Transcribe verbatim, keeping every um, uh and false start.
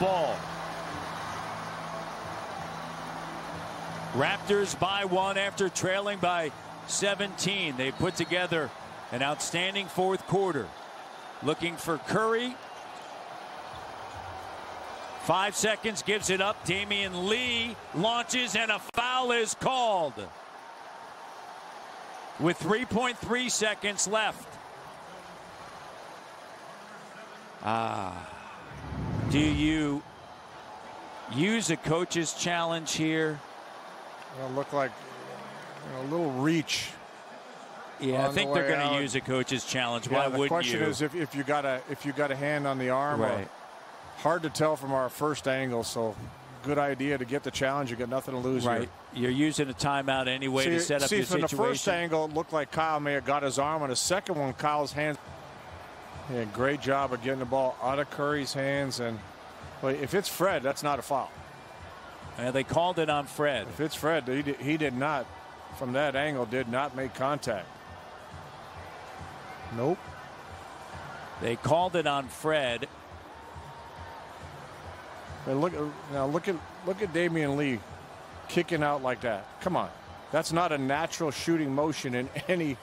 Ball. Raptors by one after trailing by seventeen. They put together an outstanding fourth quarter. Looking for Curry. Five seconds, gives it up. Damion Lee launches and a foul is called. With three point three seconds left. Ah. Do you use a coach's challenge here? It'll look like a little reach. Yeah, I think they're going to use a coach's challenge. Why wouldn't you? The question is if, if you got a if you got a hand on the arm. Right. Hard to tell from our first angle, so good idea to get the challenge. You got nothing to lose. Right. Here. You're using a timeout anyway to set up your situation. See, from the first angle, it looked like Kyle may have got his arm. On the second one, Kyle's hand. Yeah, great job of getting the ball out of Curry's hands. And well, if it's Fred, that's not a foul. And they called it on Fred. If it's Fred, he did, he did not, from that angle, did not make contact. Nope. They called it on Fred. And look now, look at look at Damion Lee kicking out like that. Come on, that's not a natural shooting motion in any.